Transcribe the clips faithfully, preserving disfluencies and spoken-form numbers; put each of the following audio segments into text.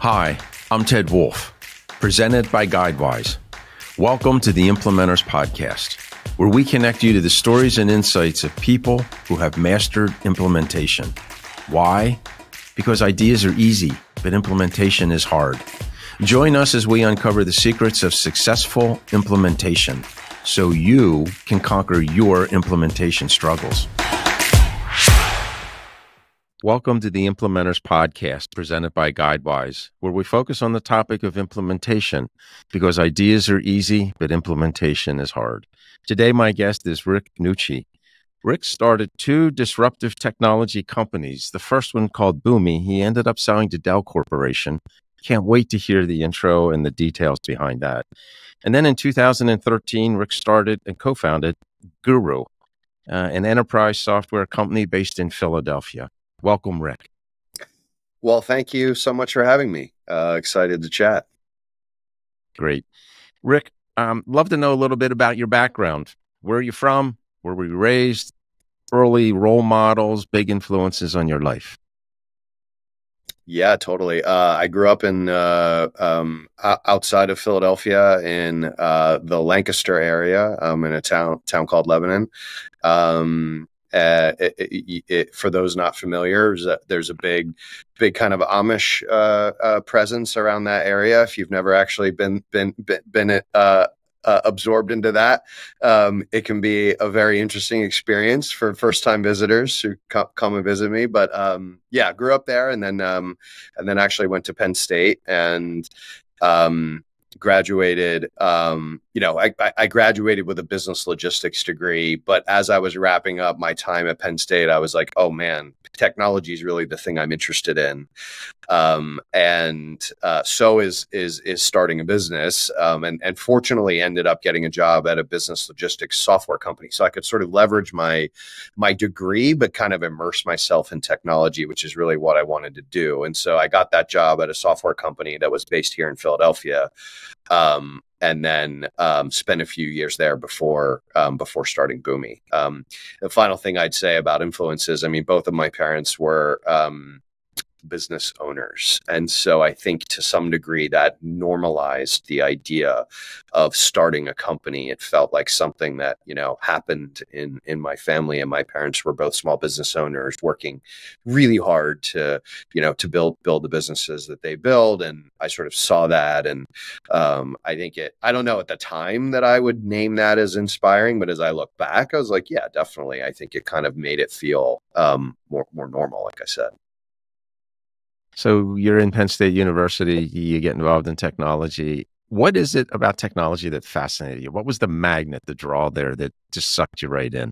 Hi, I'm Ted Wolf, presented by Guidewise. Welcome to the Implementors podcast, where we connect you to the stories and insights of people who have mastered implementation. Why? Because ideas are easy, but implementation is hard. Join us as we uncover the secrets of successful implementation, so you can conquer your implementation struggles. Welcome to the Implementers podcast presented by Guidewise, where we focus on the topic of implementation because ideas are easy, but implementation is hard. Today, my guest is Rick Nucci. Rick started two disruptive technology companies. The first one called Boomi. He ended up selling to Dell Corporation. Can't wait to hear the intro and the details behind that. And then in two thousand thirteen, Rick started and co-founded Guru, uh, an enterprise software company based in Philadelphia. Welcome, Rick. Well, thank you so much for having me. Uh, excited to chat. Great. Rick, um, love to know a little bit about your background. Where are you from? Where were you raised? Early role models, big influences on your life. Yeah, totally. Uh, I grew up in uh, um, outside of Philadelphia in uh, the Lancaster area, um, in a town town called Lebanon. Um Uh, it, it, it, for those not familiar, there's a, there's a big, big kind of Amish uh, uh, presence around that area. If you've never actually been been been, been uh, uh, absorbed into that, um, it can be a very interesting experience for first time visitors who co come and visit me. But um, yeah, grew up there, and then um, and then actually went to Penn State and. Um, graduated, um, you know, I, I graduated with a business logistics degree, but as I was wrapping up my time at Penn State, I was like, oh man, technology is really the thing I'm interested in. Um, and, uh, so is, is, is starting a business. Um, and, and fortunately ended up getting a job at a business logistics software company. So I could sort of leverage my, my degree, but kind of immerse myself in technology, which is really what I wanted to do. And so I got that job at a software company that was based here in Philadelphia. Um, and then um, spent a few years there before um, before starting Boomi. Um, the final thing I'd say about influences, I mean, both of my parents were um, business owners. And so I think to some degree that normalized the idea of starting a company. It felt like something that, you know, happened in, in my family, and my parents were both small business owners working really hard to, you know, to build, build the businesses that they build. And I sort of saw that. And um, I think it, I don't know at the time that I would name that as inspiring, but as I look back, I was like, yeah, definitely. I think it kind of made it feel um, more, more normal, like I said. So you're in Penn State University, you get involved in technology. What is it about technology that fascinated you? What was the magnet, the draw there that just sucked you right in?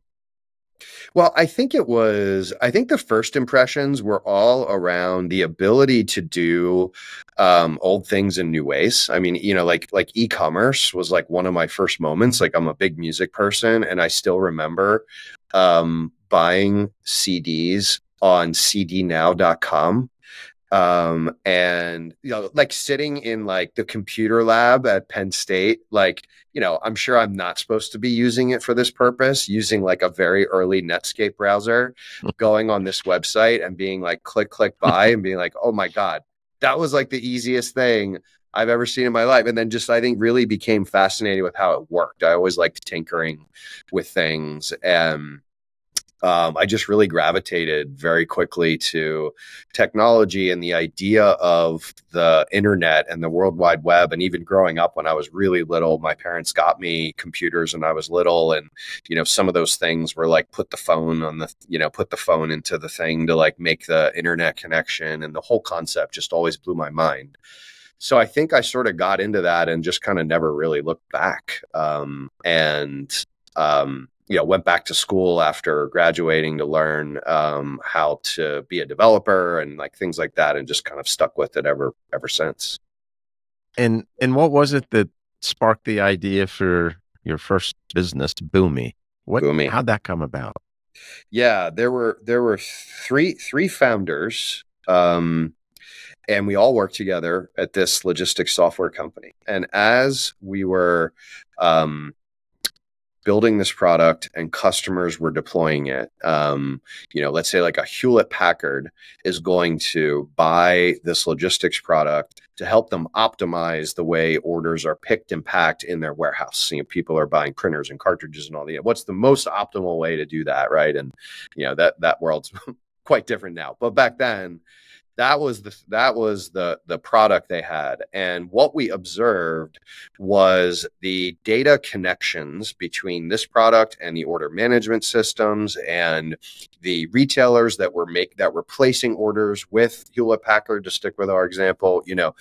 Well, I think it was, I think the first impressions were all around the ability to do um, old things in new ways. I mean, you know, like, like e-commerce was like one of my first moments. Like, I'm a big music person, and I still remember um, buying C Ds on C D now dot com. Um, and, you know, like sitting in like the computer lab at Penn State, like, you know, I'm sure I'm not supposed to be using it for this purpose, using like a very early Netscape browser, going on this website and being like, click, click, buy, and being like, oh my God, that was like the easiest thing I've ever seen in my life. And then just, I think really became fascinated with how it worked. I always liked tinkering with things, and Um, I just really gravitated very quickly to technology and the idea of the internet and the World Wide Web. And even growing up when I was really little, my parents got me computers when I was little. And, you know, some of those things were like, put the phone on the, you know, put the phone into the thing to like make the internet connection. And the whole concept just always blew my mind. So I think I sort of got into that and just kind of never really looked back. Um, and, um, you know, went back to school after graduating to learn um, how to be a developer and like things like that, and just kind of stuck with it ever ever since. And and what was it that sparked the idea for your first business, Boomi? What, Boomi. How'd that come about? Yeah, there were there were three three founders. Um, And we all worked together at this logistics software company. And as we were um, building this product and customers were deploying it. Um, you know, let's say like a Hewlett-Packard is going to buy this logistics product to help them optimize the way orders are picked and packed in their warehouse. You know, people are buying printers and cartridges and all the, what's the most optimal way to do that, right? And, you know, that, that world's quite different now. But back then, that was the that was the the product they had. And what we observed was the data connections between this product and the order management systems and the retailers that were make that were placing orders with Hewlett-Packard, to stick with our example, you know,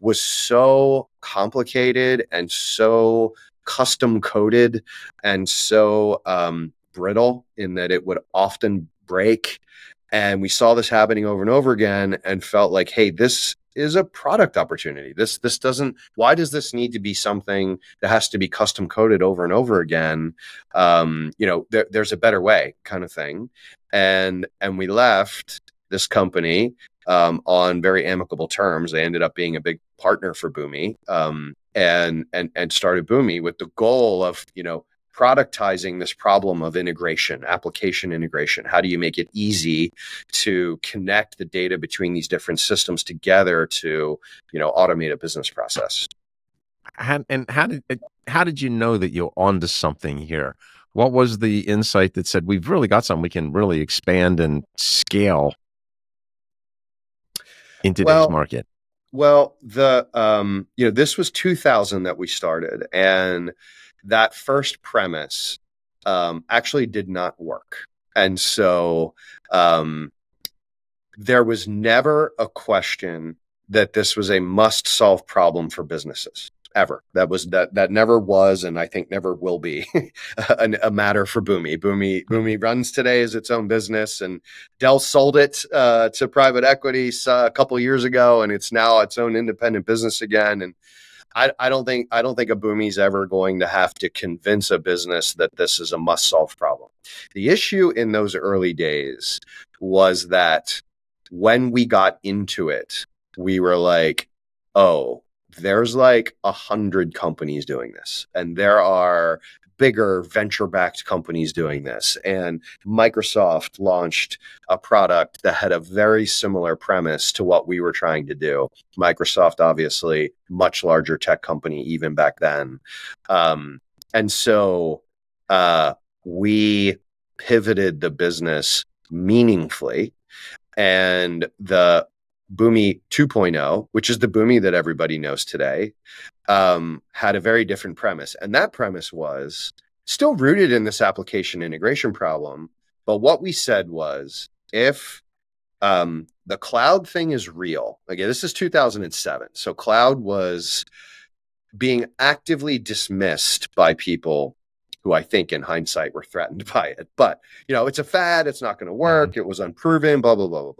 was so complicated and so custom coded and so um, brittle in that it would often break. And we saw this happening over and over again and felt like, hey, this is a product opportunity. This, this doesn't, why does this need to be something that has to be custom coded over and over again? Um, you know, there, there's a better way kind of thing. And, and we left this company um, on very amicable terms. They ended up being a big partner for Boomi um, and, and, and started Boomi with the goal of, you know, productizing this problem of integration, application integration. How do you make it easy to connect the data between these different systems together to, you know, automate a business process? And, and how did how did you know that you're onto something here? What was the insight that said we've really got something we can really expand and scale in today's well, market? Well, the um, you know, this was two thousand that we started, and that first premise um, actually did not work. And so um, there was never a question that this was a must-solve problem for businesses, ever. That was that that never was, and I think never will be, a, a matter for Boomi. Boomi Boomi runs today as its own business, and Dell sold it uh, to private equity uh, a couple of years ago, and it's now its own independent business again. And I, I don't think I don't think a Boomi's ever going to have to convince a business that this is a must-solve problem. The issue in those early days was that when we got into it, we were like, oh, there's like a hundred companies doing this, and there are bigger venture-backed companies doing this. And Microsoft launched a product that had a very similar premise to what we were trying to do. Microsoft, obviously, much larger tech company even back then. Um, and so uh, we pivoted the business meaningfully, and the Boomi two point oh, which is the Boomi that everybody knows today, um, had a very different premise. And that premise was still rooted in this application integration problem. But what we said was, if um, the cloud thing is real, again, this is two thousand seven. So cloud was being actively dismissed by people who I think in hindsight were threatened by it. But, you know, it's a fad. It's not going to work. It was unproven, blah, blah, blah, blah,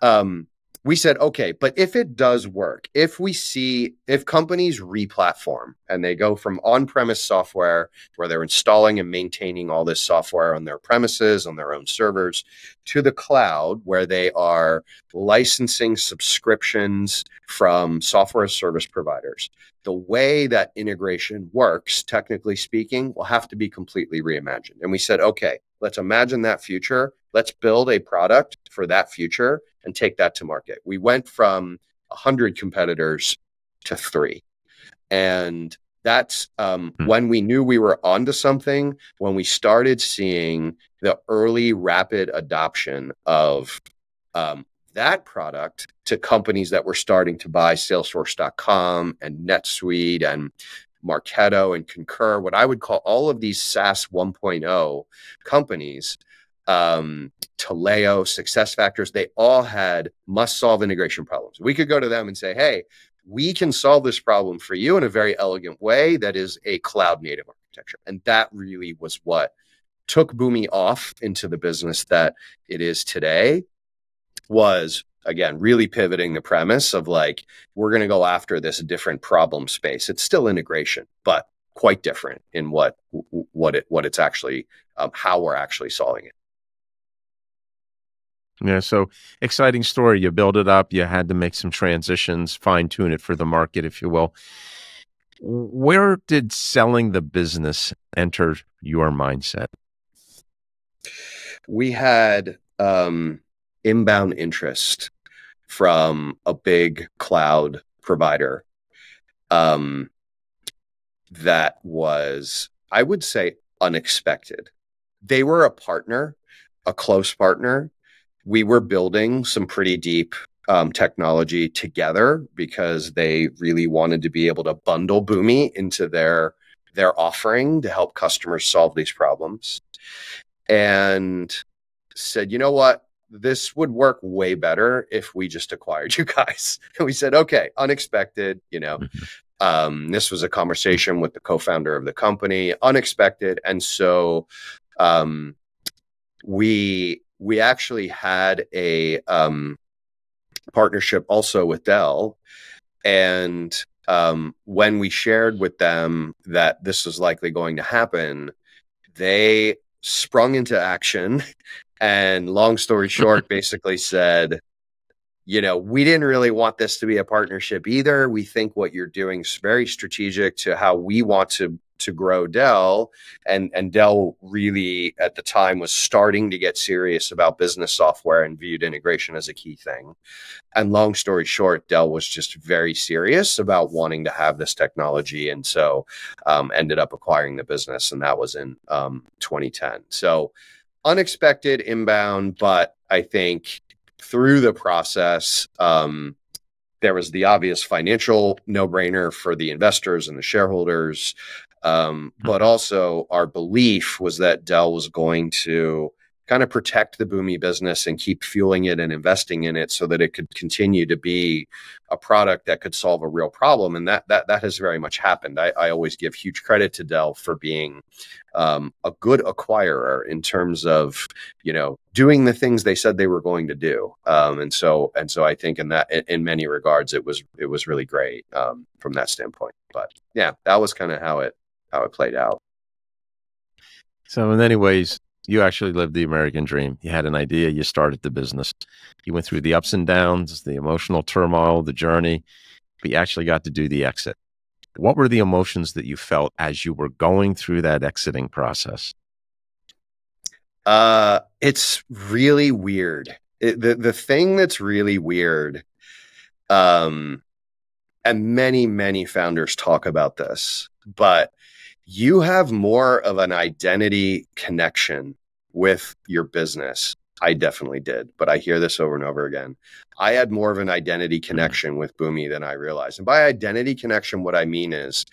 blah. Um, We said, okay, but if it does work, if we see, if companies replatform and they go from on-premise software where they're installing and maintaining all this software on their premises, on their own servers, to the cloud where they are licensing subscriptions from software service providers, the way that integration works, technically speaking, will have to be completely reimagined. And we said, okay, let's imagine that future. Let's build a product for that future and take that to market. We went from one hundred competitors to three. And that's um, mm-hmm. when we knew we were onto something, when we started seeing the early rapid adoption of um, that product to companies that were starting to buy Salesforce dot com and NetSuite and Marketo and Concur, what I would call all of these SaaS one point oh companies. Um, Taleo, SuccessFactors, they all had must-solve integration problems. We could go to them and say, hey, we can solve this problem for you in a very elegant way that is a cloud-native architecture. And that really was what took Boomi off into the business that it is today, was, again, really pivoting the premise of like, we're going to go after this different problem space. It's still integration, but quite different in what, what, it, what it's actually, um, how we're actually solving it. Yeah, so exciting story. You build it up, you had to make some transitions, fine tune it for the market, if you will. Where did selling the business enter your mindset? We had um, inbound interest from a big cloud provider um, that was, I would say, unexpected. They were a partner, a close partner. We were building some pretty deep um, technology together because they really wanted to be able to bundle Boomi into their their offering to help customers solve these problems. And said, you know what? This would work way better if we just acquired you guys. And we said, okay, unexpected, you know. Um, this was a conversation with the co-founder of the company, unexpected. And so um, we we actually had a um, partnership also with Dell. And um, when we shared with them that this was likely going to happen, they sprung into action and, long story short, basically said, you know, we didn't really want this to be a partnership either. We think what you're doing is very strategic to how we want to to grow Dell. And, and Dell really, at the time, was starting to get serious about business software and viewed integration as a key thing. And long story short, Dell was just very serious about wanting to have this technology. And so um, ended up acquiring the business. And that was in um, twenty ten. So unexpected inbound, but I think through the process, um, there was the obvious financial no-brainer for the investors and the shareholders. Um, but also our belief was that Dell was going to kind of protect the Boomi business and keep fueling it and investing in it so that it could continue to be a product that could solve a real problem. And that that that has very much happened. I, I always give huge credit to Dell for being um, a good acquirer in terms of, you know, doing the things they said they were going to do. Um, and so and so I think in that in many regards, it was it was really great um, from that standpoint. But yeah, that was kind of how it how it played out. So in many ways, you actually lived the American dream. You had an idea. You started the business. You went through the ups and downs, the emotional turmoil, the journey, but you actually got to do the exit. What were the emotions that you felt as you were going through that exiting process? Uh, it's really weird. It, the, the thing that's really weird, um, and many, many founders talk about this, but you have more of an identity connection with your business. I definitely did, but I hear this over and over again. I had more of an identity connection with Boomi than I realized. And by identity connection, what I mean is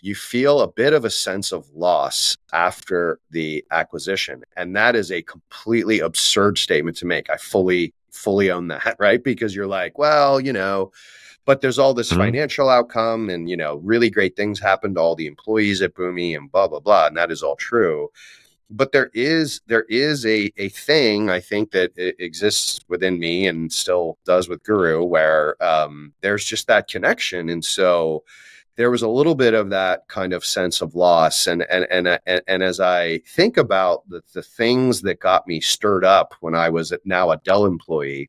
you feel a bit of a sense of loss after the acquisition. And that is a completely absurd statement to make. I fully, fully own that, right? Because you're like, well, you know, but there's all this financial outcome and, you know, really great things happened to all the employees at Boomi and blah, blah, blah. And that is all true. But there is there is a, a thing, I think, that exists within me and still does with Guru, where um, there's just that connection. And so there was a little bit of that kind of sense of loss. And, and, and, and, and as I think about the, the things that got me stirred up when I was now a Dell employee,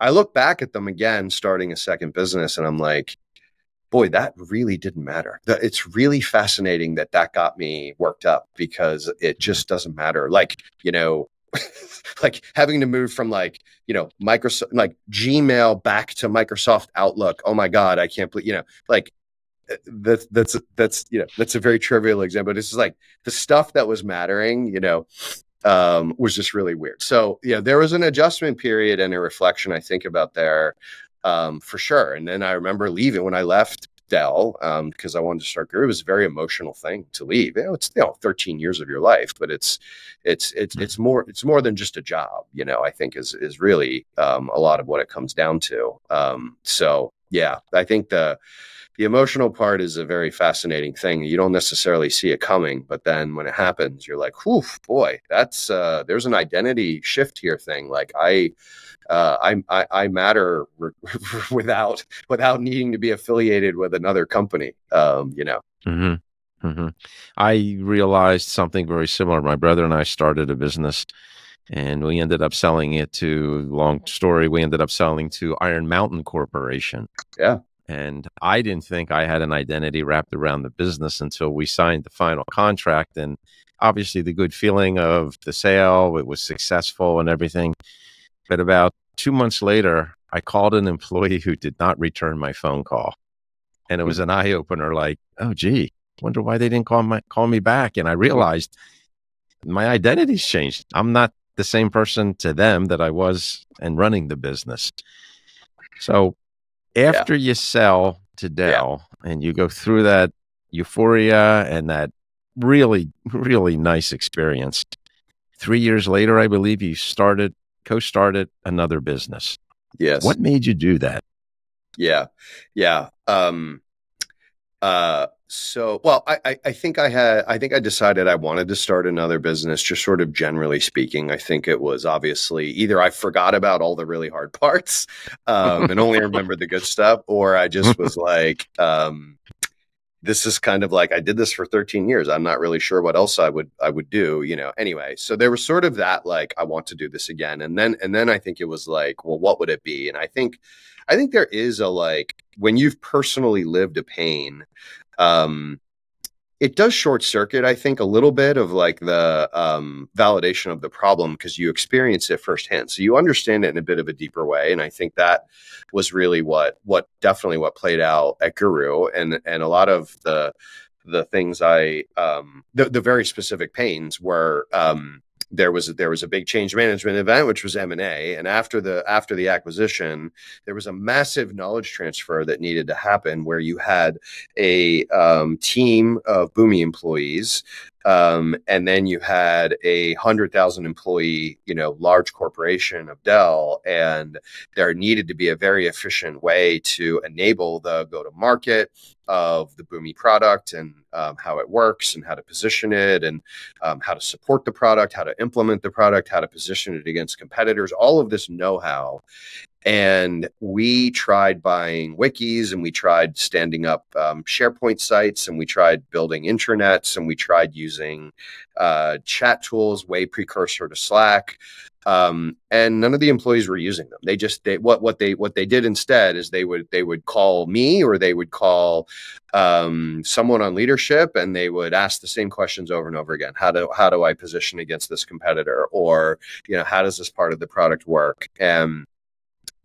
I look back at them again, starting a second business, and I'm like, boy, that really didn't matter. It's really fascinating that that got me worked up because it just doesn't matter. Like, you know, like having to move from like, you know, Microsoft, like Gmail back to Microsoft Outlook. Oh my God, I can't believe, you know, like that's, that's, that's, you know, that's a very trivial example. This is like the stuff that was mattering, you know, um, was just really weird. So yeah, there was an adjustment period and a reflection I think about there, um, for sure. And then I remember leaving when I left Dell, um, cause I wanted to start Guru. It was a very emotional thing to leave. You know, it's, you know, thirteen years of your life, but it's, it's, it's, it's more, it's more than just a job, you know, I think is, is really, um, a lot of what it comes down to. Um, so yeah, I think the, the emotional part is a very fascinating thing. You don't necessarily see it coming, but then when it happens, you're like, whew, boy, that's, uh, there's an identity shift here thing. Like I, uh, I, I matter without, without needing to be affiliated with another company. Um, you know, mm-hmm. Mm-hmm. I realized something very similar. My brother and I started a business and we ended up selling it to long story. We ended up selling to Iron Mountain Corporation. Yeah. And I didn't think I had an identity wrapped around the business until we signed the final contract. And obviously the good feeling of the sale, it was successful and everything. But about two months later, I called an employee who did not return my phone call. And it was an eye opener, like, oh, gee, wonder why they didn't call my, call me back. And I realized my identity's changed. I'm not the same person to them that I was in running the business. So after yeah. you sell to Dell yeah. and you go through that euphoria and that really, really nice experience, three years later, I believe you started, co-started another business. Yes. What made you do that? Yeah. Yeah. Um, uh, so, well, I, I, I think I had, I think I decided I wanted to start another business, just sort of generally speaking. I think it was obviously either I forgot about all the really hard parts, um, and only remembered the good stuff, or I just was like, um, this is kind of like, I did this for thirteen years. I'm not really sure what else I would, I would do, you know, anyway. So there was sort of that, like, I want to do this again. And then, and then I think it was like, well, what would it be? And I think, I think there is a, like, when you've personally lived a pain, um, it does short circuit, I think, a little bit of like the um, validation of the problem, because you experience it firsthand. So you understand it in a bit of a deeper way. And I think that was really what, what definitely what played out at Guru, and, and a lot of the, the things I, um, the, the very specific pains were, um, there was, there was a big change management event, which was M and A. And after the, after the acquisition, there was a massive knowledge transfer that needed to happen, where you had a um, team of Boomi employees. Um, and then you had a hundred thousand employee, you know, large corporation of Dell, and there needed to be a very efficient way to enable the go to market of the Boomi product, and um, how it works, and how to position it, and um, how to support the product, how to implement the product, how to position it against competitors, all of this know-how. And we tried buying wikis, and we tried standing up um, SharePoint sites, and we tried building intranets, and we tried using uh, chat tools, way precursor to Slack. Um, and none of the employees were using them. They just, they, what, what they, what they did instead is they would, they would call me, or they would call, um, someone on leadership, and they would ask the same questions over and over again. How do, how do I position against this competitor? Or, you know, how does this part of the product work? And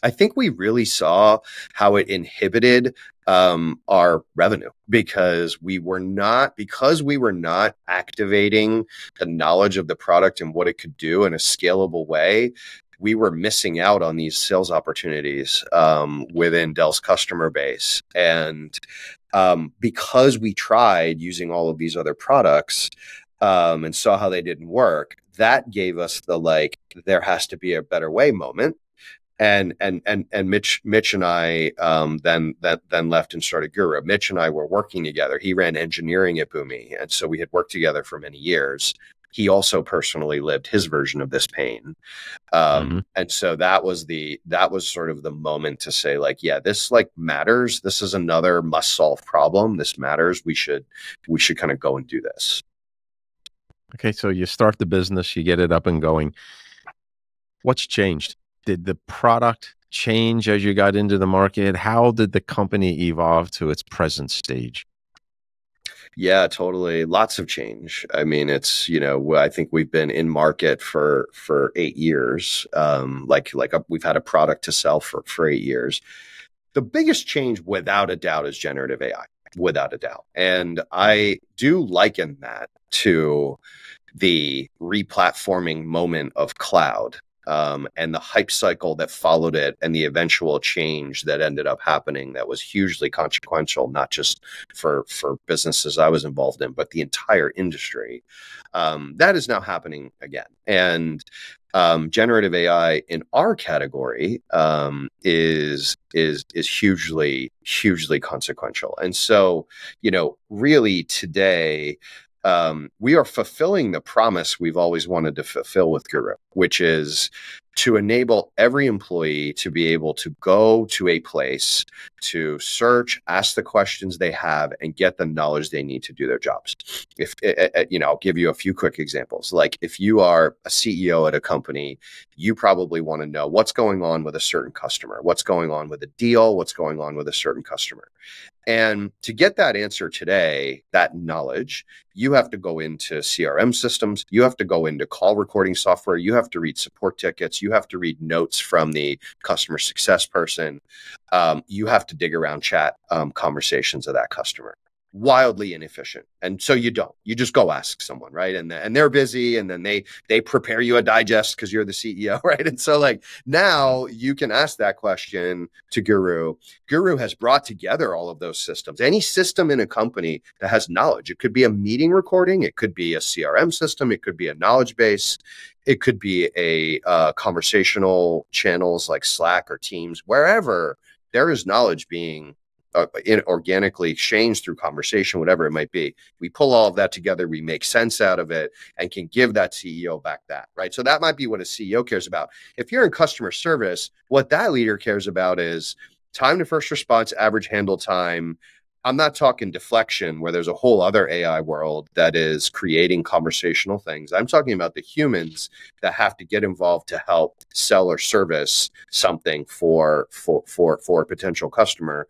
I think we really saw how it inhibited um, our revenue, because we were not, because we were not activating the knowledge of the product and what it could do in a scalable way. We were missing out on these sales opportunities um, within Dell's customer base. And um, because we tried using all of these other products um, and saw how they didn't work, that gave us the, like, there has to be a better way moment. And, and, and, and Mitch, Mitch and I, um, then, that then left and started Guru. Mitch and I were working together. He ran engineering at Boomi, and so we had worked together for many years. He also personally lived his version of this pain. Um, mm-hmm. And so that was the, that was sort of the moment to say, like, yeah, this, like, matters. This is another must solve problem. This matters. We should, we should kind of go and do this. Okay. So you start the business, you get it up and going. What's changed? Did the product change as you got into the market? How did the company evolve to its present stage? Yeah, totally. Lots of change. I mean, it's, you know, I think we've been in market for, for eight years. Um, like, like a, we've had a product to sell for, for eight years. The biggest change, without a doubt, is generative A I, without a doubt. And I do liken that to the replatforming moment of cloud. Um, and the hype cycle that followed it, and the eventual change that ended up happening, that was hugely consequential, not just for, for businesses I was involved in, but the entire industry. Um, that is now happening again. And um, generative A I in our category um, is, is, is hugely, hugely consequential. And so, you know, really today, Um, we are fulfilling the promise we've always wanted to fulfill with Guru, which is to enable every employee to be able to go to a place to search, ask the questions they have, and get the knowledge they need to do their jobs. If, you know, I'll give you a few quick examples. Like if you are a C E O at a company, you probably want to know what's going on with a certain customer, what's going on with a deal, what's going on with a certain customer. And to get that answer today, that knowledge, you have to go into C R M systems, you have to go into call recording software, you have to read support tickets, you have to read notes from the customer success person, um, you have to dig around chat um, conversations of that customer. Wildly inefficient. And so you don't, you just go ask someone, right? And, and they're busy, and then they, they prepare you a digest because you're the C E O, right? And so like now you can ask that question to Guru. Guru has brought together all of those systems. Any system in a company that has knowledge, it could be a meeting recording, it could be a C R M system, it could be a knowledge base, it could be a uh, conversational channels like Slack or Teams, wherever there is knowledge being Uh, in organically exchanged through conversation, whatever it might be. We pull all of that together, we make sense out of it, and can give that C E O back that, right? So that might be what a C E O cares about. If you're in customer service, what that leader cares about is time to first response, average handle time. I'm not talking deflection, where there's a whole other A I world that is creating conversational things. I'm talking about the humans that have to get involved to help sell or service something for, for, for, for a potential customer.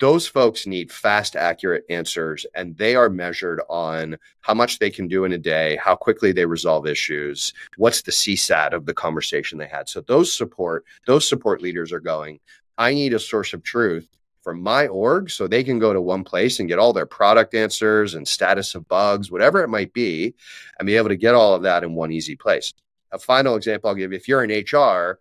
Those folks need fast, accurate answers, and they are measured on how much they can do in a day, how quickly they resolve issues, what's the C SAT of the conversation they had. So those support, those support leaders are going, I need a source of truth from my org so they can go to one place and get all their product answers and status of bugs, whatever it might be, and be able to get all of that in one easy place. A final example I'll give you, if you're in H R,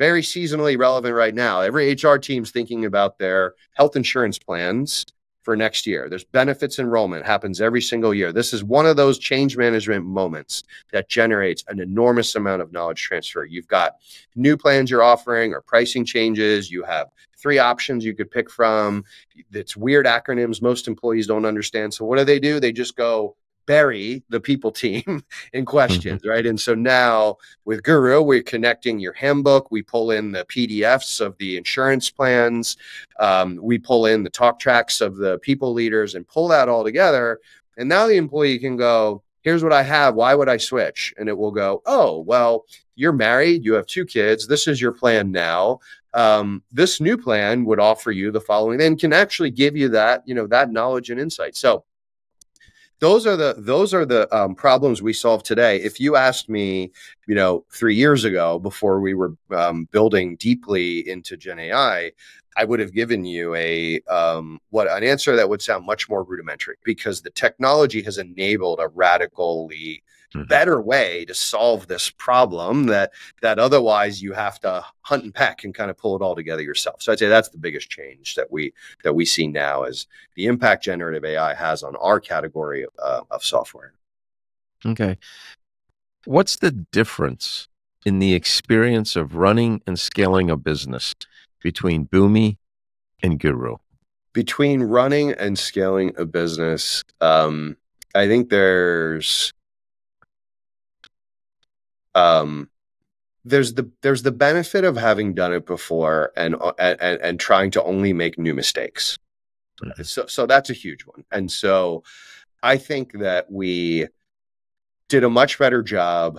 very seasonally relevant right now. Every H R team's thinking about their health insurance plans for next year. There's benefits enrollment, happens every single year. This is one of those change management moments that generates an enormous amount of knowledge transfer. You've got new plans you're offering or pricing changes. You have three options you could pick from. It's weird acronyms most employees don't understand. So what do they do? They just go bury the people team in questions, right? And so now with Guru, we're connecting your handbook. We pull in the P D Fs of the insurance plans. Um, we pull in the talk tracks of the people leaders and pull that all together. And now the employee can go, here's what I have. Why would I switch? And it will go, oh, well, you're married. You have two kids. This is your plan now. Um, this new plan would offer you the following and can actually give you that, you know, that knowledge and insight. So Those are the those are the um, problems we solve today. If you asked me, you know, three years ago before we were um, building deeply into Gen A I, I would have given you a um, what an answer that would sound much more rudimentary, because the technology has enabled a radically mm-hmm. better way to solve this problem that that otherwise you have to hunt and peck and kind of pull it all together yourself. So I'd say that's the biggest change that we that we see now is the impact generative A I has on our category of, uh, of software. Okay. What's the difference in the experience of running and scaling a business between Boomi and Guru? Between running and scaling a business, um, I think there's um, there's the there's the benefit of having done it before and and and trying to only make new mistakes. Mm-hmm. So so that's a huge one. And so I think that we did a much better job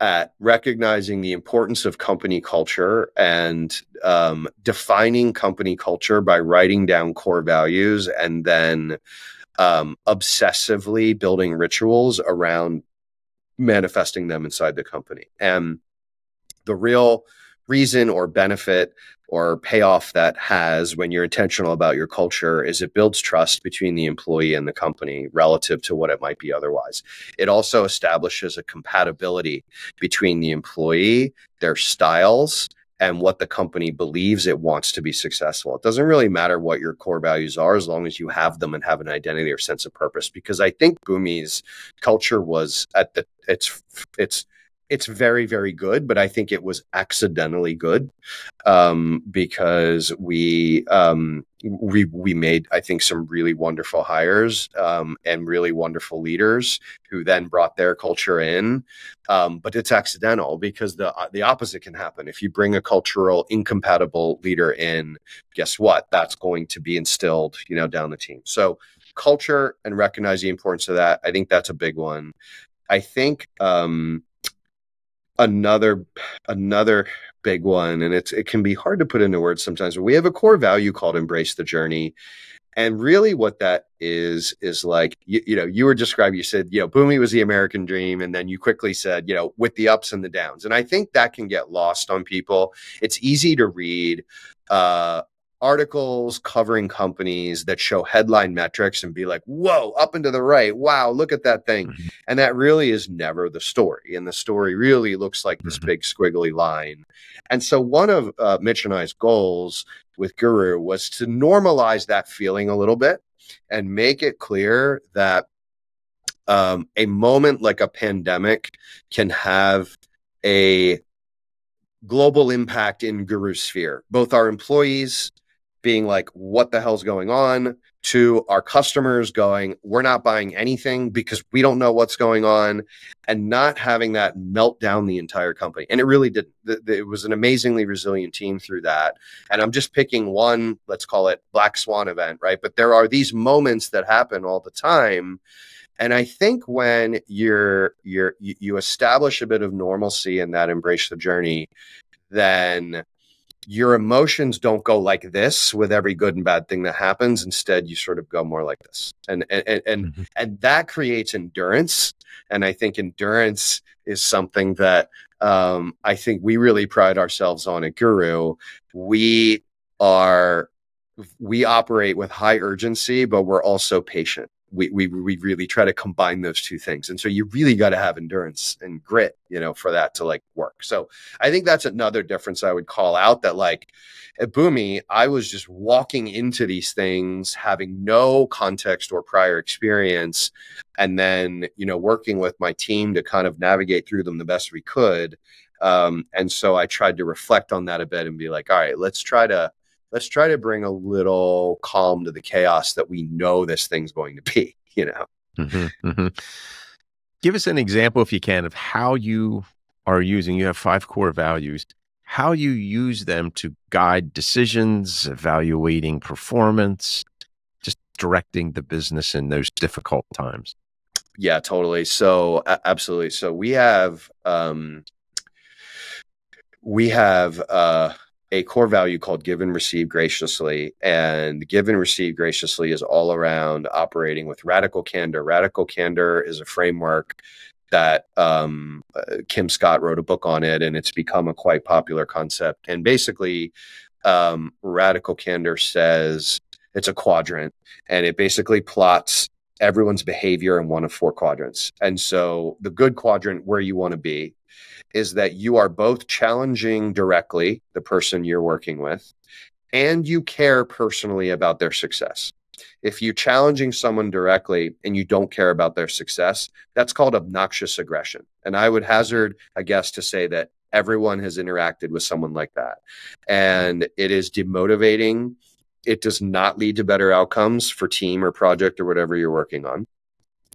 at recognizing the importance of company culture and um, defining company culture by writing down core values and then um, obsessively building rituals around manifesting them inside the company. And the real reason or benefit or payoff that has when you're intentional about your culture is it builds trust between the employee and the company relative to what it might be otherwise. It also establishes a compatibility between the employee, their styles, and what the company believes it wants to be successful. It doesn't really matter what your core values are as long as you have them and have an identity or sense of purpose. Because I think Boomi's culture was at the, it's, it's, it's very, very good, but I think it was accidentally good um, because we um, we we made, I think, some really wonderful hires um, and really wonderful leaders who then brought their culture in. Um, but it's accidental because the the opposite can happen. If you bring a cultural incompatible leader in, guess what? That's going to be instilled, you know, down the team. So culture and recognize the importance of that. I think that's a big one. I think. Um, Another, another big one, and it's it can be hard to put into words sometimes, but we have a core value called embrace the journey. And really what that is, is like, you, you know, you were describing, you said, you know, Boomi was the American dream. And then you quickly said, you know, with the ups and the downs. And I think that can get lost on people. It's easy to read uh, articles covering companies that show headline metrics and be like, whoa, up and to the right. Wow, look at that thing. Mm-hmm. And that really is never the story. And the story really looks like this mm-hmm. big squiggly line. And so one of uh, Mitch and I's goals with Guru was to normalize that feeling a little bit and make it clear that um, a moment like a pandemic can have a global impact in Guru's sphere, both our employees being like, what the hell's going on, to our customers going, we're not buying anything because we don't know what's going on, and not having that melt down the entire company. And it really did. It was an amazingly resilient team through that. And I'm just picking one, let's call it black swan event, right? But there are these moments that happen all the time. And I think when you're, you're, you establish a bit of normalcy in that embrace the journey, then your emotions don't go like this with every good and bad thing that happens. Instead, you sort of go more like this. And and and, mm-hmm. and that creates endurance. And I think endurance is something that um, I think we really pride ourselves on at Guru. We are we operate with high urgency, but we're also patient. We, we we really try to combine those two things. And so you really got to have endurance and grit, you know, for that to like work. So I think that's another difference I would call out, that like at Boomi, I was just walking into these things, having no context or prior experience, and then, you know, working with my team to kind of navigate through them the best we could. Um, and so I tried to reflect on that a bit and be like, all right, let's try to Let's try to bring a little calm to the chaos that we know this thing's going to be, you know? Mm-hmm, mm-hmm. Give us an example, if you can, of how you are using, you have five core values, how you use them to guide decisions, evaluating performance, just directing the business in those difficult times. Yeah, totally. So absolutely. So we have, um, we have, uh, a core value called give and receive graciously, and give and receive graciously is all around operating with radical candor. Radical candor is a framework that um, Kim Scott wrote a book on it, and it's become a quite popular concept. And basically um, radical candor says it's a quadrant, and it basically plots everyone's behavior in one of four quadrants. And so the good quadrant, where you want to be, is that you are both challenging directly the person you're working with, and you care personally about their success. If you're challenging someone directly and you don't care about their success, that's called obnoxious aggression. And I would hazard a guess to say that everyone has interacted with someone like that. And it is demotivating. It does not lead to better outcomes for team or project or whatever you're working on.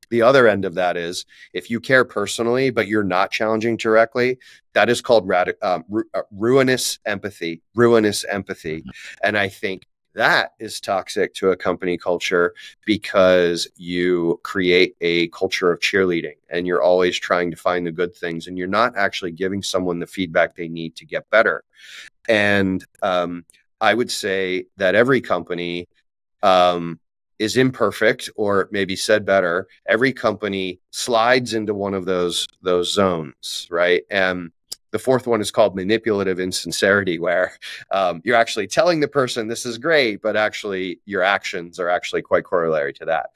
The other end of that is if you care personally, but you're not challenging directly, that is called radi- um, ru- uh, ruinous empathy, ruinous empathy. And I think that is toxic to a company culture because you create a culture of cheerleading and you're always trying to find the good things and you're not actually giving someone the feedback they need to get better. And um, I would say that every company um, is imperfect, or maybe said better, every company slides into one of those those zones, right? And the fourth one is called manipulative insincerity, where um, you're actually telling the person this is great, but actually your actions are actually quite corollary to that.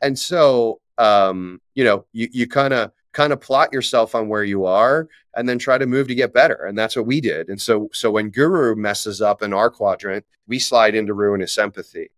And so, um, you know, you you kind of kind of plot yourself on where you are and then try to move to get better. And that's what we did. And so, so when Guru messes up in our quadrant, we slide into ruinous empathy.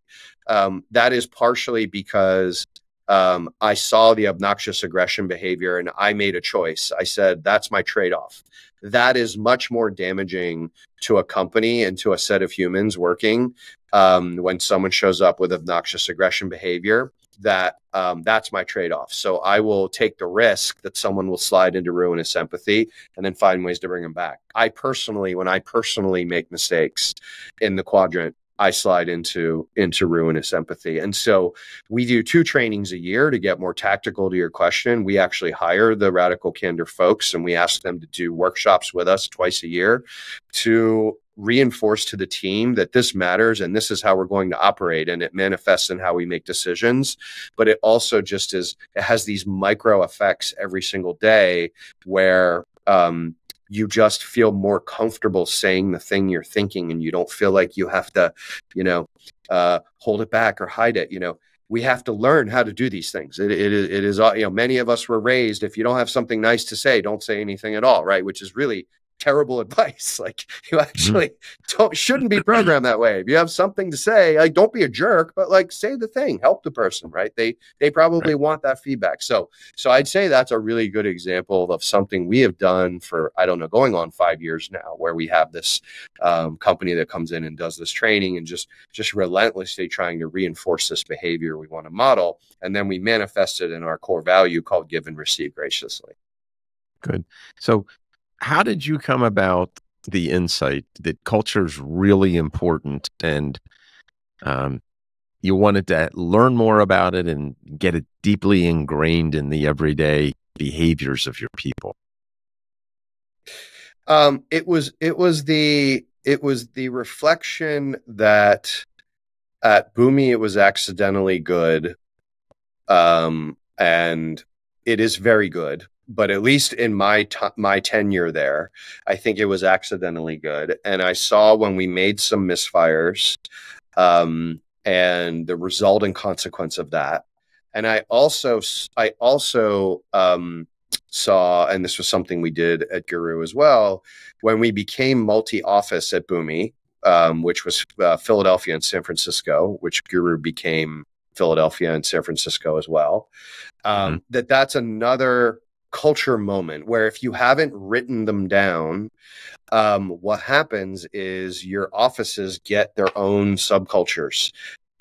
Um, that is partially because um, I saw the obnoxious aggression behavior and I made a choice. I said, that's my trade-off. That is much more damaging to a company and to a set of humans working um, when someone shows up with obnoxious aggression behavior. That um, that's my trade-off. So I will take the risk that someone will slide into ruinous empathy and then find ways to bring them back. I personally, when I personally make mistakes in the quadrant, I slide into, into ruinous empathy. And so we do two trainings a year to get more tactical to your question. We actually hire the Radical Candor folks and we ask them to do workshops with us twice a year to reinforce to the team that this matters and this is how we're going to operate, and it manifests in how we make decisions. But it also just is, it has these micro effects every single day where um, you just feel more comfortable saying the thing you're thinking and you don't feel like you have to, you know, uh, hold it back or hide it, you know. We have to learn how to do these things. It, it, it is, you know, many of us were raised, if you don't have something nice to say, don't say anything at all, right? Which is really terrible advice. Like, you actually don't, shouldn't be programmed that way. If you have something to say, like, don't be a jerk, but like, say the thing, help the person, right? They, they probably right. want that feedback. So, so I'd say that's a really good example of something we have done for, I don't know, going on five years now, where we have this um, company that comes in and does this training and just, just relentlessly trying to reinforce this behavior we want to model. And then we manifest it in our core value called give and receive graciously. Good. So, how did you come about the insight that culture is really important and um, you wanted to learn more about it and get it deeply ingrained in the everyday behaviors of your people? Um, it was, it was the, it was the reflection that at Boomi, it was accidentally good. Um, and it is very good. But at least in my my tenure there, I think it was accidentally good. And I saw when we made some misfires um, and the resulting consequence of that. And I also, I also um, saw, and this was something we did at Guru as well, when we became multi-office at Boomi, um, which was uh, Philadelphia and San Francisco, which Guru became Philadelphia and San Francisco as well, um, mm-hmm. that that's another culture moment where if you haven't written them down, um, what happens is your offices get their own subcultures,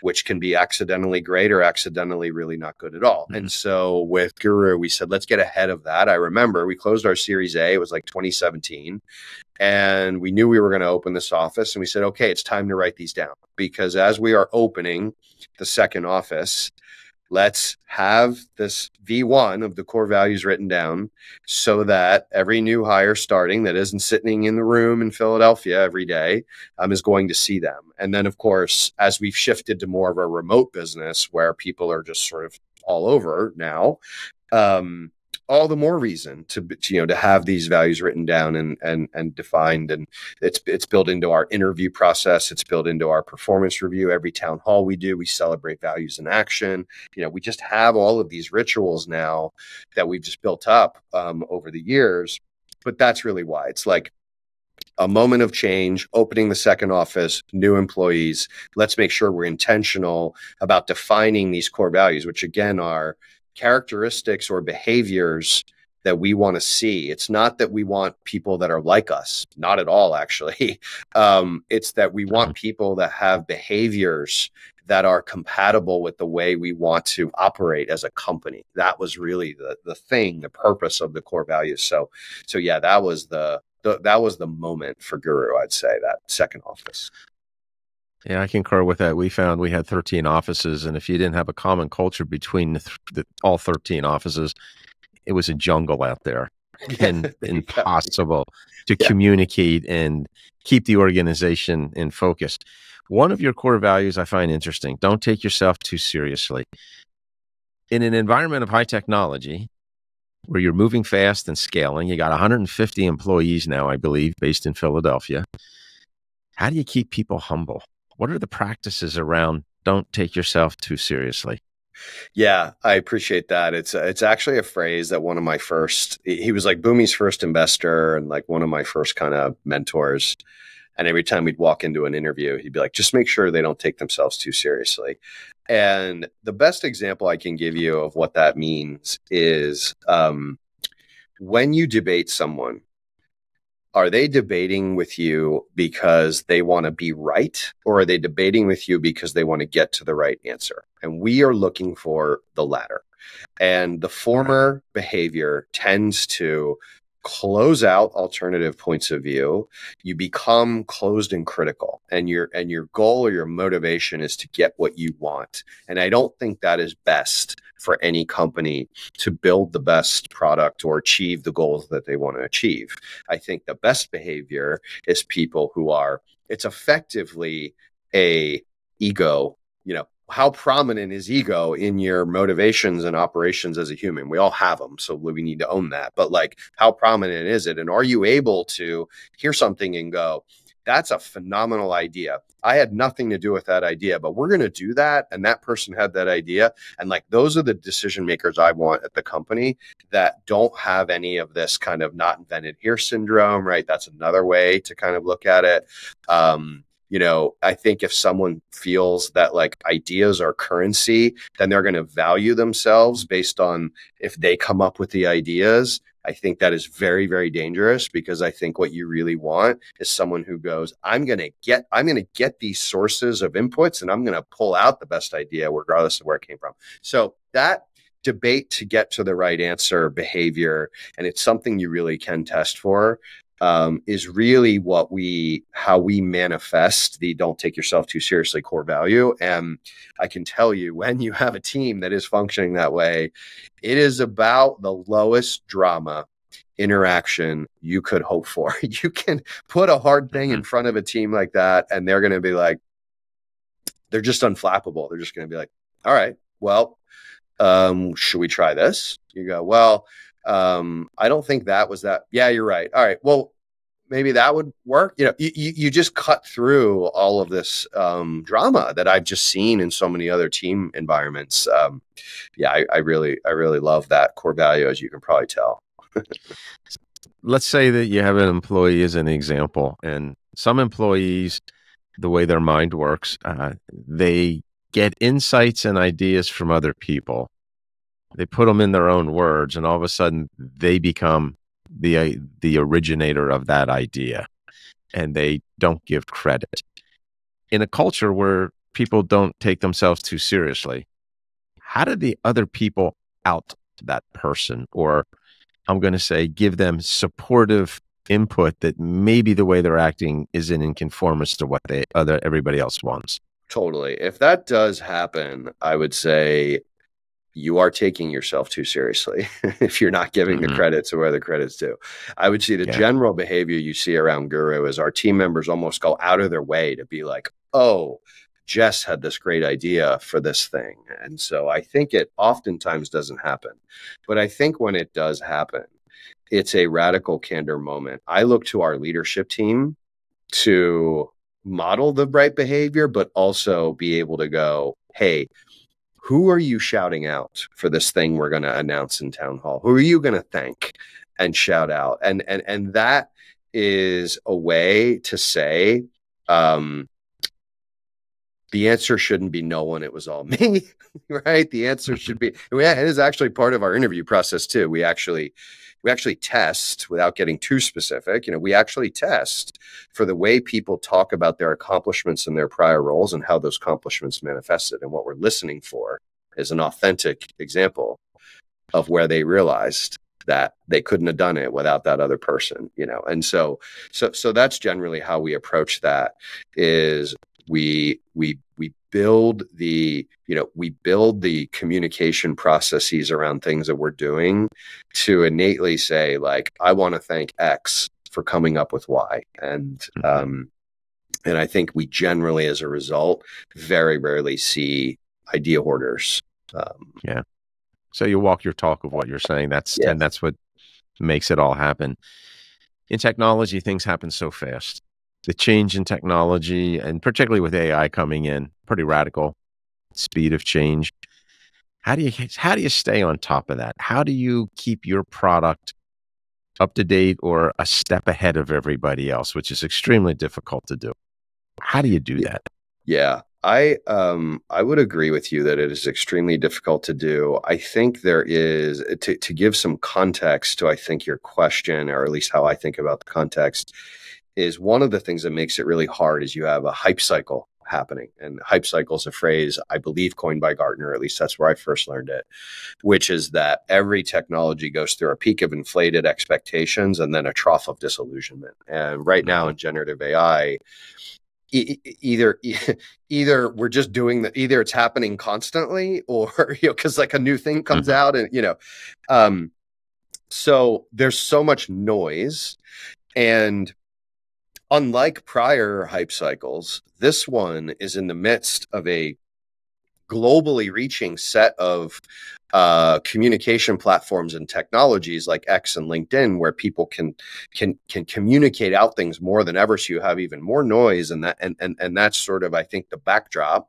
which can be accidentally great or accidentally really not good at all. Mm-hmm. And so with Guru, we said, let's get ahead of that. I remember we closed our Series A, it was like twenty seventeen, and we knew we were going to open this office. And we said, okay, it's time to write these down, because as we are opening the second office, let's have this V one of the core values written down so that every new hire starting that isn't sitting in the room in Philadelphia every day um, is going to see them. And then, of course, as we've shifted to more of a remote business where people are just sort of all over now, um, all the more reason to, to, you know, to have these values written down and, and, and defined. And it's, it's built into our interview process. It's built into our performance review. Every town hall we do, we celebrate values in action. You know, we just have all of these rituals now that we've just built up um, over the years. But that's really why it's like a moment of change, opening the second office, new employees. Let's make sure we're intentional about defining these core values, which again are characteristics or behaviors that we want to see. It's not that we want people that are like us, not at all, actually. Um, it's that we want people that have behaviors that are compatible with the way we want to operate as a company. That was really the the thing, the purpose of the core values. So, so yeah, that was the, the that was the moment for Guru. I'd say that second office. Yeah, I concur with that. We found we had thirteen offices, and if you didn't have a common culture between the, the, all thirteen offices, it was a jungle out there and impossible to yeah. communicate and keep the organization in focus. One of your core values I find interesting: don't take yourself too seriously. In an environment of high technology where you're moving fast and scaling, you got one hundred fifty employees now, I believe, based in Philadelphia. How do you keep people humble? What are the practices around don't take yourself too seriously? Yeah, I appreciate that. It's a, it's actually a phrase that one of my first, he was like Boomi's first investor and like one of my first kind of mentors. And every time we'd walk into an interview, he'd be like, just make sure they don't take themselves too seriously. And the best example I can give you of what that means is um, when you debate someone, are they debating with you because they want to be right, or are they debating with you because they want to get to the right answer? And we are looking for the latter. And the former behavior tends to close out alternative points of view. You become closed and critical, and your and your goal or your motivation is to get what you want. And I don't think that is best for any company to build the best product or achieve the goals that they want to achieve. I think the best behavior is people who are, it's effectively a ego, you know, how prominent is ego in your motivations and operations as a human? We all have them, so we need to own that. But like, how prominent is it? And are you able to hear something and go, that's a phenomenal idea. I had nothing to do with that idea, but we're going to do that. And that person had that idea. And like, those are the decision makers I want at the company that don't have any of this kind of not invented here syndrome, right? That's another way to kind of look at it. Um, you know, I think if someone feels that like ideas are currency, then they're going to value themselves based on if they come up with the ideas. I think that is very, very dangerous, because I think what you really want is someone who goes, I'm going to get, I'm going to get these sources of inputs and I'm going to pull out the best idea regardless of where it came from. So that debate to get to the right answer behavior, and it's something you really can test for, um, is really what we, how we manifest the don't take yourself too seriously core value. And I can tell you, when you have a team that is functioning that way, it is about the lowest drama interaction you could hope for. You can put a hard thing in front of a team like that, and they're going to be like, they're just unflappable. They're just going to be like, all right, well, um, should we try this? You go, well, um, I don't think that was that. Yeah, you're right. All right. Well, maybe that would work. You know, you, you just cut through all of this, um, drama that I've just seen in so many other team environments. Um, yeah, I, I really, I really love that core value, as you can probably tell. Let's say that you have an employee as an example, and some employees, the way their mind works, uh, they get insights and ideas from other people. They put them in their own words, and all of a sudden they become the, uh, the originator of that idea, and they don't give credit. In a culture where people don't take themselves too seriously, how do the other people out that person, or I'm going to say, give them supportive input that maybe the way they're acting isn't in conformance to what they other everybody else wants? Totally. If that does happen, I would say, you are taking yourself too seriously if you're not giving mm-hmm. the credits where the credit's due. I would see the yeah. general behavior you see around Guru is our team members almost go out of their way to be like, oh, Jess had this great idea for this thing. And so I think it oftentimes doesn't happen. But I think when it does happen, it's a radical candor moment. I look to our leadership team to model the right behavior, but also be able to go, hey, who are you shouting out for this thing we're going to announce in town hall? Who are you going to thank and shout out? And, and, and that is a way to say, um, the answer shouldn't be no one, it was all me, right? The answer should be, yeah, it is actually part of our interview process too. We actually, we actually test without getting too specific. You know, we actually test for the way people talk about their accomplishments and their prior roles and how those accomplishments manifested. And what we're listening for is an authentic example of where they realized that they couldn't have done it without that other person, you know? And so, so, so that's generally how we approach that, is we, we, we build the, you know, we build the communication processes around things that we're doing to innately say, like, I want to thank X for coming up with Y. And, mm-hmm. um, and I think we generally, as a result, very rarely see idea hoarders. Um, yeah. So you walk your talk of what you're saying. That's, yeah. and that's what makes it all happen. In technology, things happen so fast. The change in technology, and particularly with A I coming in, pretty radical speed of change. How do you, how do you stay on top of that? How do you keep your product up to date or a step ahead of everybody else, which is extremely difficult to do. How do you do that? Yeah, I um, I would agree with you that it is extremely difficult to do. I think there is, to, to give some context to, I think, your question, or at least how I think about the context, is one of the things that makes it really hard is you have a hype cycle happening. And hype cycle is a phrase, I believe, coined by Gartner, at least that's where I first learned it, which is that every technology goes through a peak of inflated expectations and then a trough of disillusionment. And right now in generative A I, e- either e- either we're just doing the, either it's happening constantly, or, you know, because like a new thing comes mm-hmm. out and, you know, um, so there's so much noise. And unlike prior hype cycles, this one is in the midst of a globally reaching set of uh, communication platforms and technologies like X and LinkedIn, where people can can can communicate out things more than ever. So you have even more noise, and that and and and that's sort of, I think, the backdrop.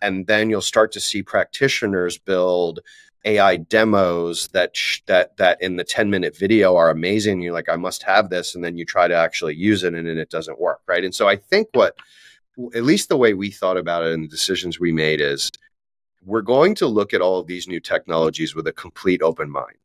And then you'll start to see practitioners build A I demos that sh- that that in the ten minute video are amazing. You're like, I must have this, and then you try to actually use it, and then it doesn't work, right? And so I think what, at least the way we thought about it and the decisions we made, is we're going to look at all of these new technologies with a complete open mind.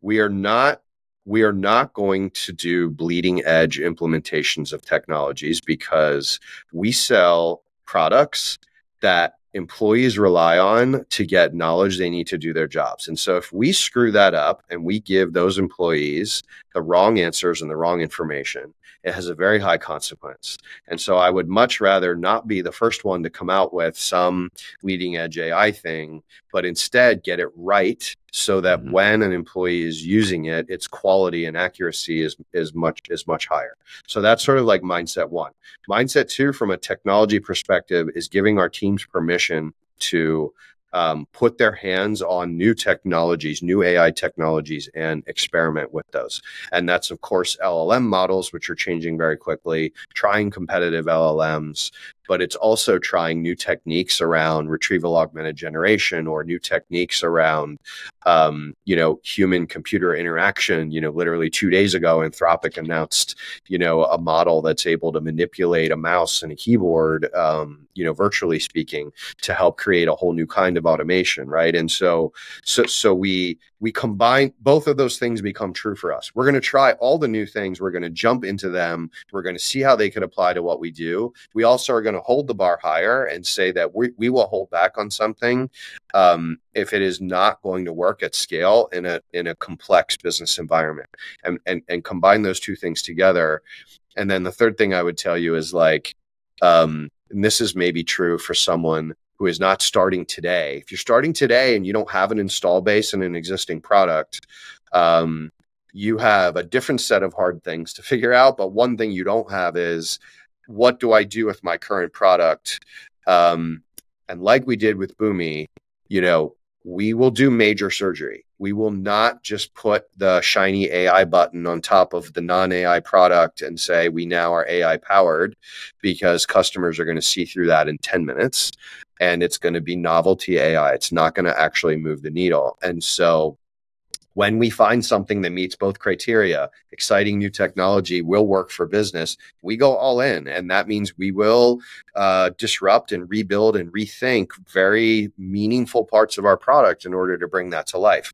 We are not we are not going to do bleeding edge implementations of technologies, because we sell products that employees rely on to get knowledge they need to do their jobs. And so if we screw that up and we give those employees the wrong answers and the wrong information, it has a very high consequence. And so I would much rather not be the first one to come out with some leading edge A I thing, but instead get it right, so that mm-hmm. when an employee is using it, its quality and accuracy is, is much is much higher. So that's sort of like mindset one. Mindset two, from a technology perspective, is giving our teams permission to um, put their hands on new technologies, new A I technologies, and experiment with those. And that's, of course, L L M models, which are changing very quickly, trying competitive L L Ms, but it's also trying new techniques around retrieval augmented generation, or new techniques around, um, you know, human computer interaction. You know, literally two days ago, Anthropic announced, you know, a model that's able to manipulate a mouse and a keyboard, um, you know, virtually speaking, to help create a whole new kind of automation, right? And so, so, so we we combine both of those things become true for us. We're going to try all the new things. We're going to jump into them. We're going to see how they could apply to what we do. We also are going to hold the bar higher and say that we, we will hold back on something um, if it is not going to work at scale in a in a complex business environment, and and and combine those two things together. And then the third thing I would tell you is, like, um, and this is maybe true for someone who is not starting today. If you're starting today and you don't have an install base and an existing product, um, you have a different set of hard things to figure out. But one thing you don't have is, what do I do with my current product? Um, and like we did with Boomi, you know, we will do major surgery. We will not just put the shiny A I button on top of the non-A I product and say we now are A I powered, because customers are going to see through that in ten minutes, and it's going to be novelty A I. It's not going to actually move the needle. And so when we find something that meets both criteria, exciting new technology will work for business, we go all in. And that means we will uh, disrupt and rebuild and rethink very meaningful parts of our product in order to bring that to life.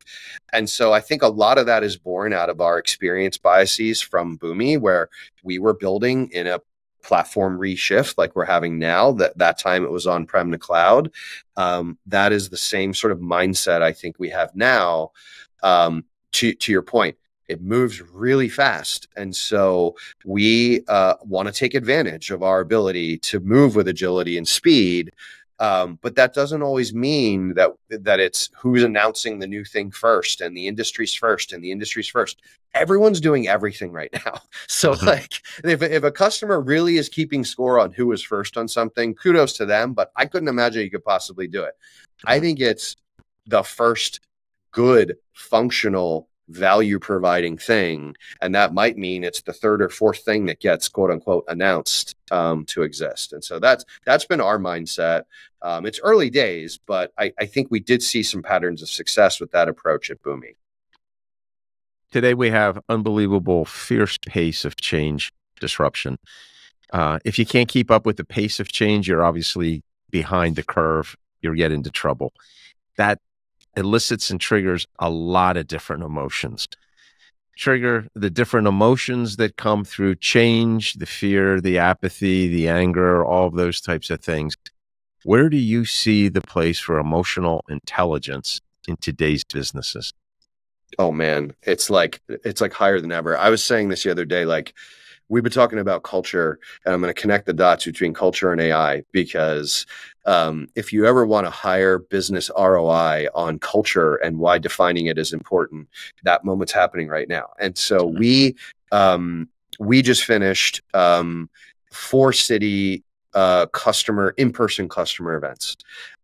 And so I think a lot of that is born out of our experience biases from Boomi, where we were building in a platform reshift like we're having now. That that time it was on-prem to cloud. Um, that is the same sort of mindset I think we have now. Um, to, to your point, it moves really fast. And so we uh, want to take advantage of our ability to move with agility and speed. Um, but that doesn't always mean that that it's who's announcing the new thing first, and the industry's first, and the industry's first. Everyone's doing everything right now. So like, if, if a customer really is keeping score on who was first on something, kudos to them. But I couldn't imagine you could possibly do it. I think it's the first good, functional, value providing thing. And that might mean it's the third or fourth thing that gets, quote unquote, announced um, to exist. And so that's, that's been our mindset. Um, it's early days, but I, I think we did see some patterns of success with that approach at Boomi. Today, we have unbelievable, fierce pace of change disruption. Uh, if you can't keep up with the pace of change, you're obviously behind the curve. You're getting into trouble. That elicits and triggers a lot of different emotions. Trigger the different emotions that come through change, the fear, the apathy, the anger, all of those types of things. Where do you see the place for emotional intelligence in today's businesses? Oh man, it's like, it's like higher than ever. I was saying this the other day, like we've been talking about culture, and I'm going to connect the dots between culture and A I, because um, if you ever want a higher business R O I on culture and why defining it is important, that moment's happening right now. And so we, um, we just finished um, four city uh, customer, in-person customer events.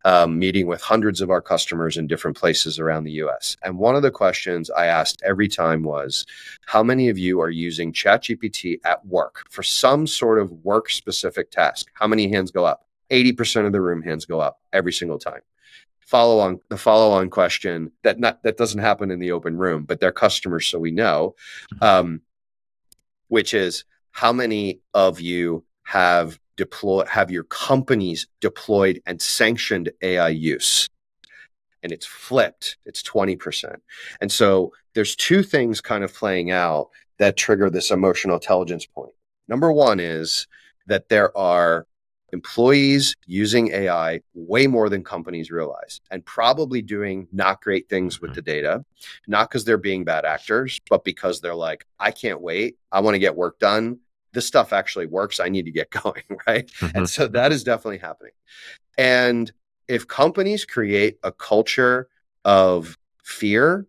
Um, meeting with hundreds of our customers in different places around the U S. And one of the questions I asked every time was, how many of you are using ChatGPT at work for some sort of work-specific task? How many hands go up? eighty percent of the room hands go up every single time. Follow on, the follow-on question, that not, that doesn't happen in the open room, but they're customers, so we know, um, which is, how many of you have deploy, have your companies deployed and sanctioned A I use? And it's flipped, it's twenty percent. And so there's two things kind of playing out that trigger this emotional intelligence point. Number one is that there are employees using A I way more than companies realize, and probably doing not great things with the data, not because they're being bad actors, but because they're like, I can't wait, I want to get work done. This stuff actually works. I need to get going, right? Mm-hmm. And so that is definitely happening. And if companies create a culture of fear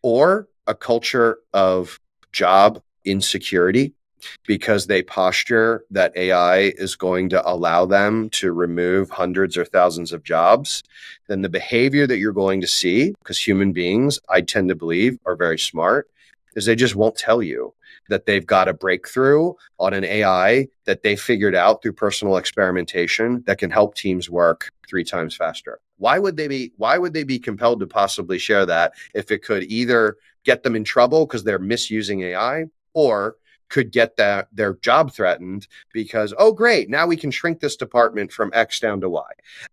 or a culture of job insecurity, because they posture that A I is going to allow them to remove hundreds or thousands of jobs, then the behavior that you're going to see, because human beings, I tend to believe, are very smart, is they just won't tell you that they've got a breakthrough on an A I that they figured out through personal experimentation that can help teams work three times faster. Why would they be, why would they be compelled to possibly share that if it could either get them in trouble because they're misusing A I, or could get that their job threatened because, oh, great, now we can shrink this department from X down to Y.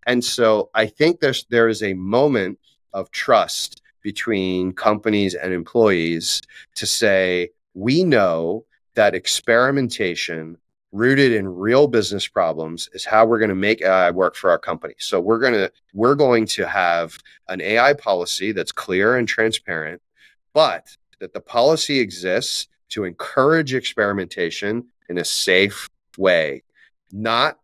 And so I think there's, there is a moment of trust between companies and employees to say, we know that experimentation rooted in real business problems is how we're going to make A I work for our company. So we're going to, we're going to have an A I policy that's clear and transparent, but that the policy exists to encourage experimentation in a safe way, not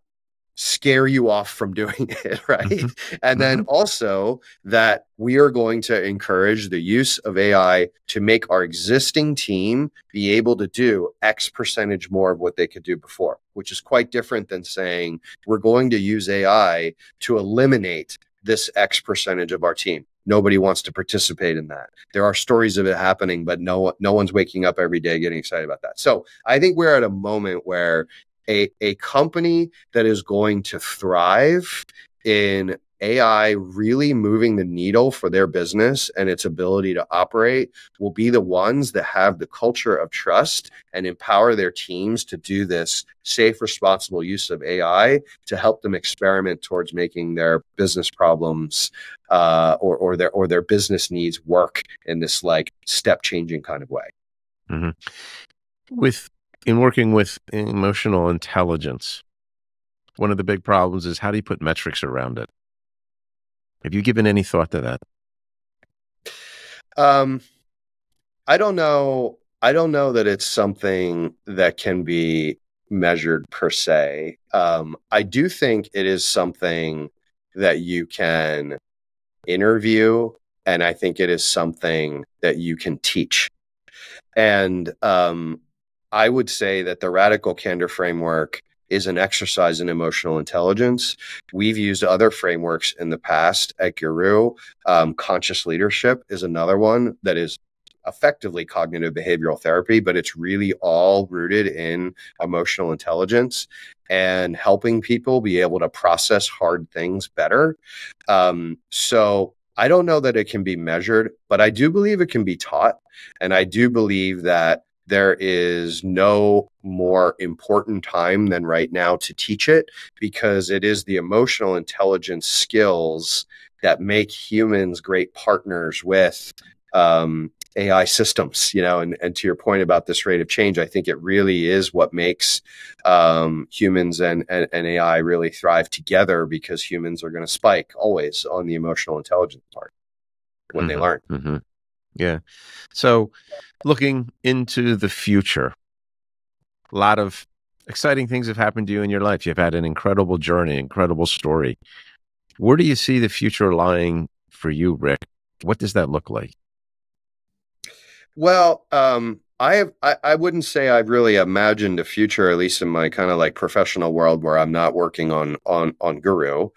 scare you off from doing it, right? Mm-hmm. And then also that we are going to encourage the use of A I to make our existing team be able to do X percentage more of what they could do before, which is quite different than saying we're going to use A I to eliminate this X percentage of our team. Nobody wants to participate in that. There are stories of it happening, but no, no one's waking up every day getting excited about that. So I think we're at a moment where A, a company that is going to thrive in A I really moving the needle for their business and its ability to operate will be the ones that have the culture of trust and empower their teams to do this safe, responsible use of A I to help them experiment towards making their business problems uh, or, or, their, or their business needs work in this like step-changing kind of way. Mm-hmm. With In working with emotional intelligence, one of the big problems is how do you put metrics around it? Have you given any thought to that? Um, I don't know. I don't know that it's something that can be measured per se. Um, I do think it is something that you can interview, and I think it is something that you can teach. And, um, I would say that the Radical Candor framework is an exercise in emotional intelligence. We've used other frameworks in the past at Guru. Um, conscious leadership is another one that is effectively cognitive behavioral therapy, but it's really all rooted in emotional intelligence and helping people be able to process hard things better. Um, so I don't know that it can be measured, but I do believe it can be taught. And I do believe that there is no more important time than right now to teach it, because it is the emotional intelligence skills that make humans great partners with um, A I systems, you know, and, and to your point about this rate of change, I think it really is what makes um, humans and, and, and A I really thrive together, because humans are going to spike always on the emotional intelligence part when mm-hmm. they learn. Mm-hmm. Yeah. So looking into the future, a lot of exciting things have happened to you in your life. You've had an incredible journey, incredible story. Where do you see the future lying for you, Rick? What does that look like? Well, um, I have, I, I wouldn't say I've really imagined a future, at least in my kind of like professional world, where I'm not working on, on, on Guru.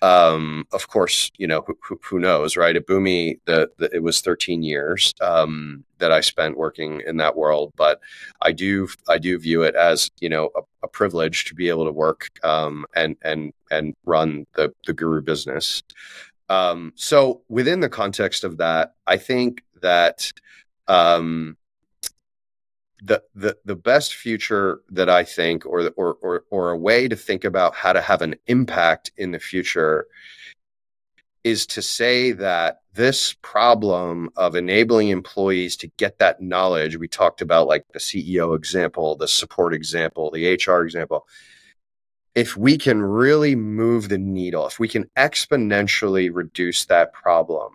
Um, of course, you know, who, who, who knows, right? At Boomi, the, the, it was thirteen years um, that I spent working in that world, but I do, I do view it as, you know, a, a privilege to be able to work um, and, and, and run the, the Guru business. Um, so within the context of that, I think that, um, the, the, the best future that I think, or, or, or, or a way to think about how to have an impact in the future, is to say that this problem of enabling employees to get that knowledge, we talked about like the C E O example, the support example, the H R example. If we can really move the needle, if we can exponentially reduce that problem,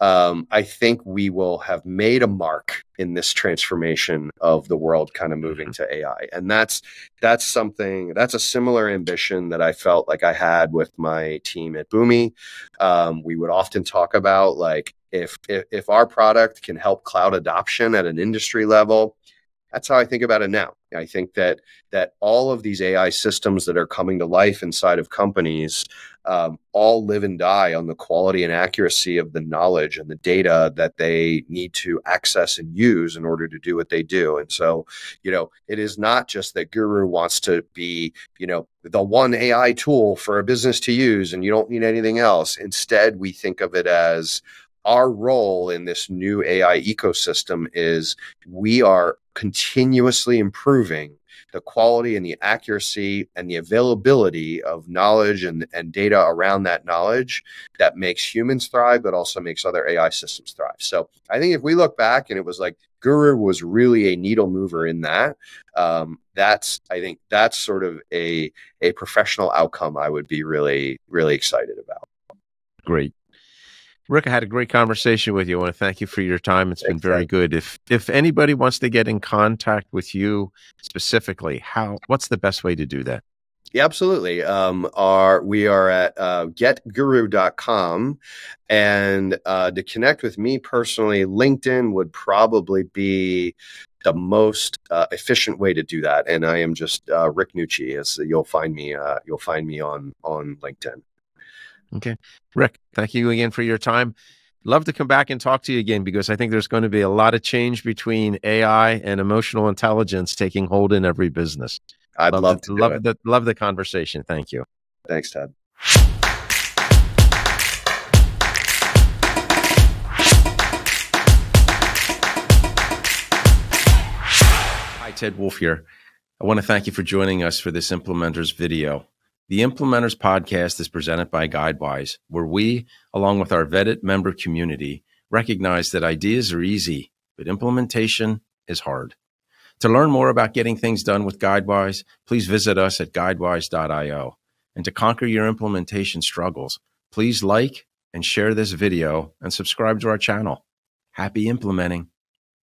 Um, I think we will have made a mark in this transformation of the world kind of moving to A I. And that's, that's something, that's a similar ambition that I felt like I had with my team at Boomi. Um, we would often talk about like, if, if, if our product can help cloud adoption at an industry level, that's how I think about it now. I think that that all of these A I systems that are coming to life inside of companies um, all live and die on the quality and accuracy of the knowledge and the data that they need to access and use in order to do what they do. And so, you know, it is not just that Guru wants to be, you know, the one A I tool for a business to use and you don't need anything else. Instead, we think of it as our role in this new A I ecosystem is we are continuously improving the quality and the accuracy and the availability of knowledge and, and data around that knowledge that makes humans thrive, but also makes other A I systems thrive. So I think if we look back and it was like Guru was really a needle mover in that, um, that's, I think that's sort of a, a professional outcome I would be really, really excited about. Great. Rick, I had a great conversation with you. I want to thank you for your time. It's been very good. If if anybody wants to get in contact with you specifically, how what's the best way to do that? Yeah, absolutely. Um, our, we are at uh, get guru dot com. And uh, to connect with me personally, LinkedIn would probably be the most uh, efficient way to do that. And I am just uh, Rick Nucci. As you'll find me, uh, you'll find me on on LinkedIn. Okay. Rick, thank you again for your time. Love to come back and talk to you again, because I think there's going to be a lot of change between A I and emotional intelligence taking hold in every business. I'd love, love to love, it. The, love the conversation. Thank you. Thanks, Ted. Hi, Ted Wolf here. I want to thank you for joining us for this Implementors video. The Implementors podcast is presented by Guidewise, where we, along with our vetted member community, recognize that ideas are easy, but implementation is hard. To learn more about getting things done with Guidewise, please visit us at guidewise dot i o. And to conquer your implementation struggles, please like and share this video and subscribe to our channel. Happy implementing.